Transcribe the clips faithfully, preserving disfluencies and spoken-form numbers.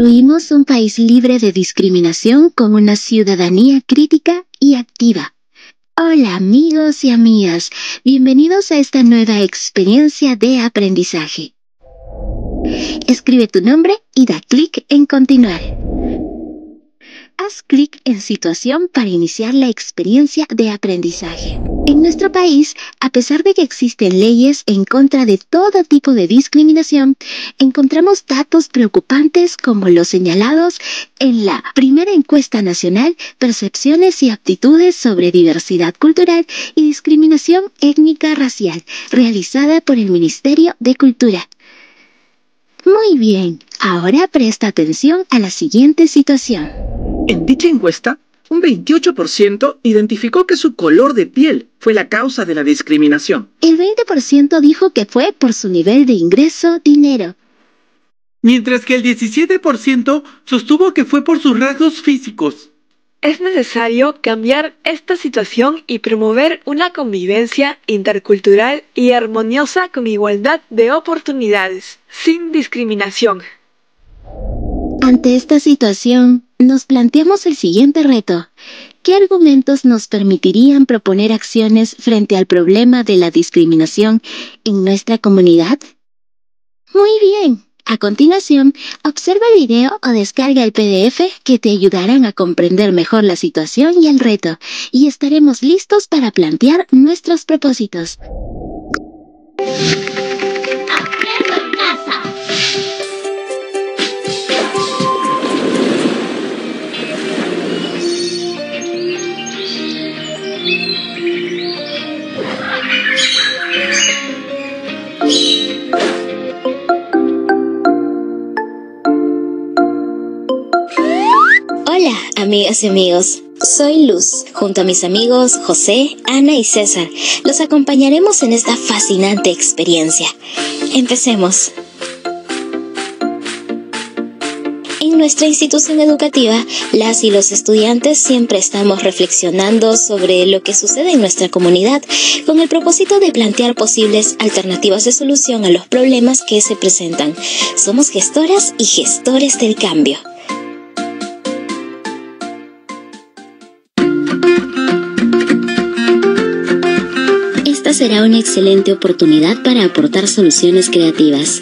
construimos un país libre de discriminación con una ciudadanía crítica y activa. Hola amigos y amigas, bienvenidos a esta nueva experiencia de aprendizaje. Escribe tu nombre y da clic en continuar. Haz clic en situación para iniciar la experiencia de aprendizaje. En nuestro país, a pesar de que existen leyes en contra de todo tipo de discriminación, encontramos datos preocupantes como los señalados en la primera encuesta nacional Percepciones y aptitudes sobre diversidad cultural y discriminación étnica-racial, realizada por el Ministerio de Cultura. Muy bien, ahora presta atención a la siguiente situación. En dicha encuesta, un veintiocho por ciento identificó que su color de piel fue la causa de la discriminación. El veinte por ciento dijo que fue por su nivel de ingreso, dinero. Mientras que el diecisiete por ciento sostuvo que fue por sus rasgos físicos. Es necesario cambiar esta situación y promover una convivencia intercultural y armoniosa con igualdad de oportunidades, sin discriminación. Ante esta situación, nos planteamos el siguiente reto. ¿Qué argumentos nos permitirían proponer acciones frente al problema de la discriminación en nuestra comunidad? Muy bien. A continuación, observa el video o descarga el P D F que te ayudarán a comprender mejor la situación y el reto, y estaremos listos para plantear nuestros propósitos. ¡Aprendo en casa! Hola, amigas y amigos. Soy Luz. Junto a mis amigos José, Ana y César, los acompañaremos en esta fascinante experiencia. Empecemos. En nuestra institución educativa, las y los estudiantes siempre estamos reflexionando sobre lo que sucede en nuestra comunidad, con el propósito de plantear posibles alternativas de solución a los problemas que se presentan. Somos gestoras y gestores del cambio. Será una excelente oportunidad para aportar soluciones creativas.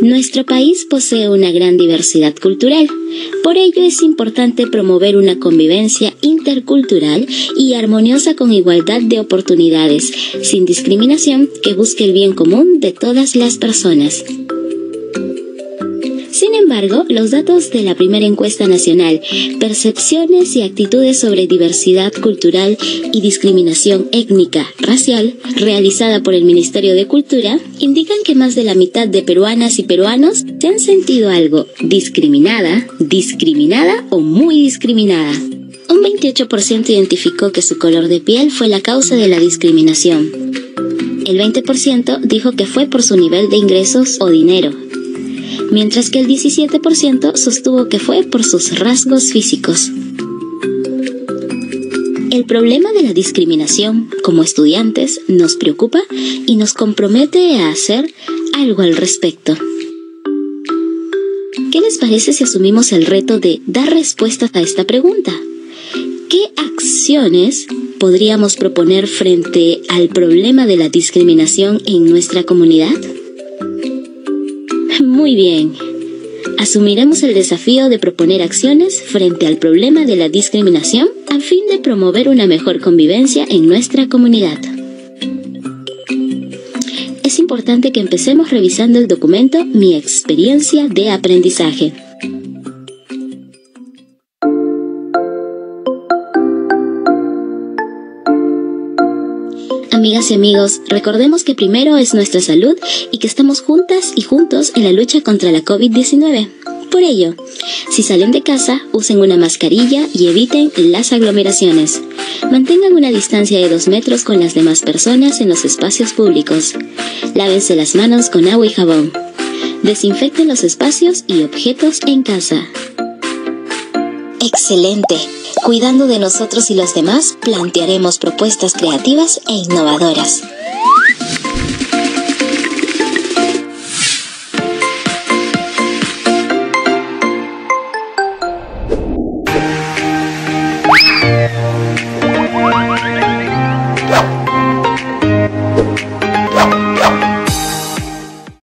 Nuestro país posee una gran diversidad cultural, por ello es importante promover una convivencia intercultural y armoniosa con igualdad de oportunidades, sin discriminación, que busque el bien común de todas las personas. Sin embargo, los datos de la primera encuesta nacional, Percepciones y actitudes sobre diversidad cultural y discriminación étnica, racial, realizada por el Ministerio de Cultura, indican que más de la mitad de peruanas y peruanos se han sentido algo discriminada, discriminada o muy discriminada. Un veintiocho por ciento identificó que su color de piel fue la causa de la discriminación. El veinte por ciento dijo que fue por su nivel de ingresos o dinero, mientras que el diecisiete por ciento sostuvo que fue por sus rasgos físicos. El problema de la discriminación, como estudiantes, nos preocupa y nos compromete a hacer algo al respecto. ¿Qué les parece si asumimos el reto de dar respuesta a esta pregunta? ¿Qué acciones podríamos proponer frente al problema de la discriminación en nuestra comunidad? Muy bien, asumiremos el desafío de proponer acciones frente al problema de la discriminación a fin de promover una mejor convivencia en nuestra comunidad. Es importante que empecemos revisando el documento Mi experiencia de aprendizaje. Amigas y amigos, recordemos que primero es nuestra salud y que estamos juntas y juntos en la lucha contra la COVID diecinueve. Por ello, si salen de casa, usen una mascarilla y eviten las aglomeraciones. Mantengan una distancia de dos metros con las demás personas en los espacios públicos. Lávense las manos con agua y jabón. Desinfecten los espacios y objetos en casa. ¡Excelente! Cuidando de nosotros y los demás, plantearemos propuestas creativas e innovadoras.